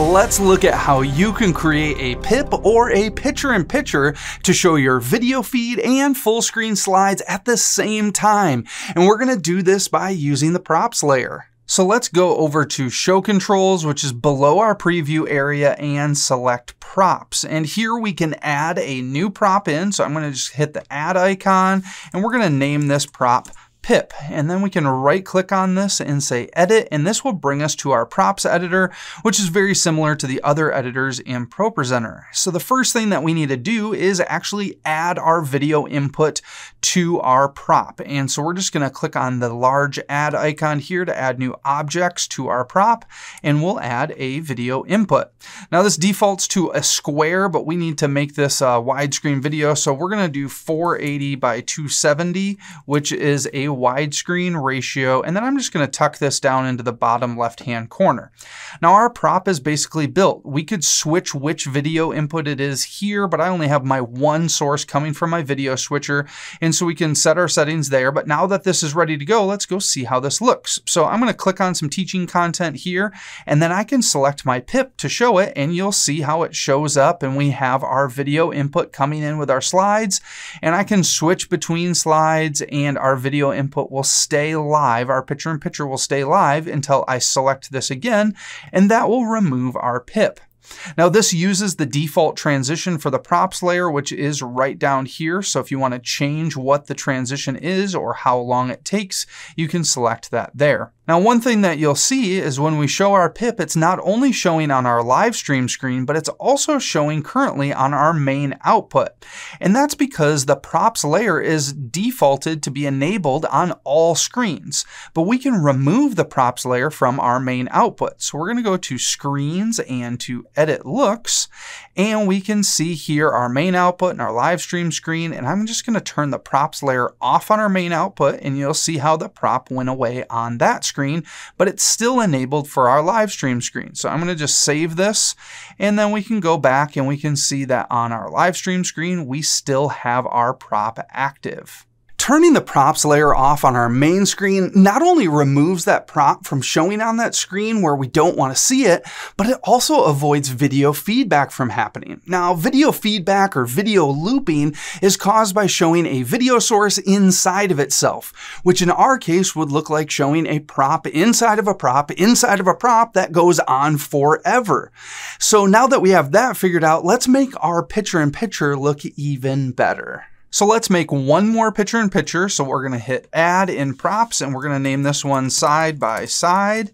let's look at how you can create a PIP or a picture-in-picture to show your video feed and full screen slides at the same time. And we're gonna do this by using the props layer. So let's go over to Show Controls, which is below our preview area, and select Props. And here we can add a new prop in. So I'm gonna just hit the Add icon, and we're gonna name this prop PIP. And then we can right click on this and say Edit, and this will bring us to our props editor, which is very similar to the other editors in ProPresenter. So the first thing that we need to do is actually add our video input to our prop. And so we're just gonna click on the large add icon here to add new objects to our prop, and we'll add a video input. Now this defaults to a square, but we need to make this a widescreen video. So we're gonna do 480 by 270, which is a widescreen ratio. And then I'm just gonna tuck this down into the bottom left-hand corner. Now our prop is basically built. We could switch which video input it is here, but I only have my one source coming from my video switcher. And so we can set our settings there. But now that this is ready to go, let's go see how this looks. So I'm gonna click on some teaching content here, and then I can select my PIP to show it, and you'll see how it shows up. And we have our video input coming in with our slides, and I can switch between slides, and our video input will stay live. Our picture-in-picture will stay live until I select this again, and that will remove our PIP. Now this uses the default transition for the props layer, which is right down here. So if you want to change what the transition is or how long it takes, you can select that there. Now one thing that you'll see is when we show our PIP, it's not only showing on our live stream screen, but it's also showing currently on our main output. And that's because the props layer is defaulted to be enabled on all screens, but we can remove the props layer from our main output. So we're going to go to Screens and to Edit Looks, and we can see here our main output and our live stream screen. And I'm just going to turn the props layer off on our main output, and you'll see how the prop went away on that screen. But it's still enabled for our live stream screen. So I'm going to just save this, and then we can go back and we can see that on our live stream screen, we still have our prop active. Turning the props layer off on our main screen not only removes that prop from showing on that screen where we don't want to see it, but it also avoids video feedback from happening. Now, video feedback or video looping is caused by showing a video source inside of itself, which in our case would look like showing a prop inside of a prop inside of a prop that goes on forever. So now that we have that figured out, let's make our picture-in-picture look even better. So let's make one more picture-in-picture. So we're gonna hit Add in Props, and we're gonna name this one Side by Side.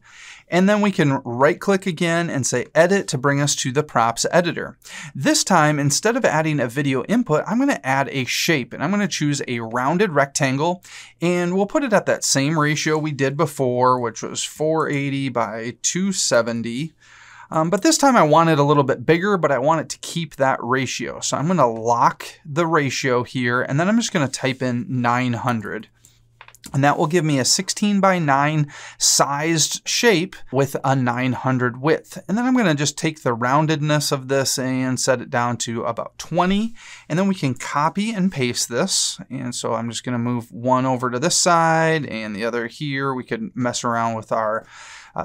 And then we can right-click again and say Edit to bring us to the props editor. This time, instead of adding a video input, I'm gonna add a shape, and I'm gonna choose a rounded rectangle, and we'll put it at that same ratio we did before, which was 480 by 270. But this time I want it a little bit bigger, but I want it to keep that ratio. So I'm going to lock the ratio here, and then I'm just going to type in 900. And that will give me a 16 by 9 sized shape with a 900 width. And then I'm going to just take the roundedness of this and set it down to about 20. And then we can copy and paste this. And so I'm just going to move one over to this side and the other here. We could mess around with our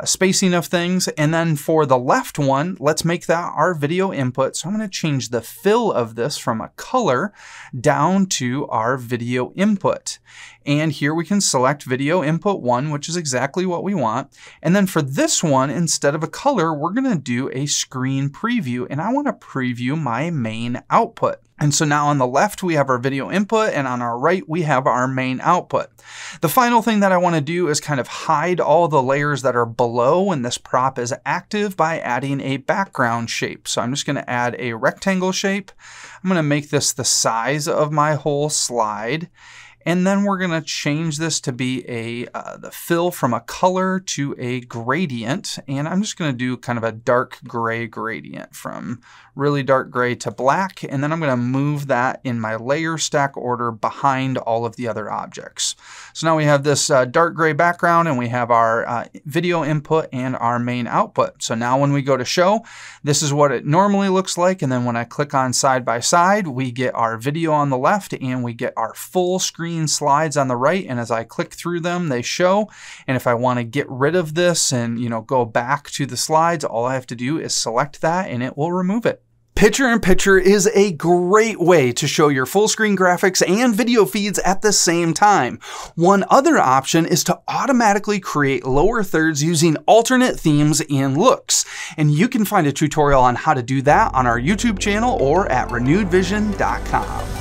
spacing of things. And then for the left one, let's make that our video input. So I'm going to change the fill of this from a color down to our video input. And here we can select video input 1, which is exactly what we want. And then for this one, instead of a color, we're going to do a screen preview, and I want to preview my main output. And so now on the left, we have our video input, and on our right, we have our main output. The final thing that I want to do is kind of hide all the layers that are below when this prop is active by adding a background shape. So I'm just going to add a rectangle shape. I'm going to make this the size of my whole slide. And then we're going to change this to be the fill from a color to a gradient. And I'm just going to do kind of a dark gray gradient from really dark gray to black. And then I'm going to move that in my layer stack order behind all of the other objects. So now we have this dark gray background, and we have our video input and our main output. So now when we go to show, this is what it normally looks like. And then when I click on side by side, we get our video on the left, and we get our full screen green slides on the right, and as I click through them, they show. And if I want to get rid of this and, you know, go back to the slides, all I have to do is select that and it will remove it. Picture-in-picture is a great way to show your full screen graphics and video feeds at the same time. One other option is to automatically create lower thirds using alternate themes and looks. And you can find a tutorial on how to do that on our YouTube channel or at RenewedVision.com.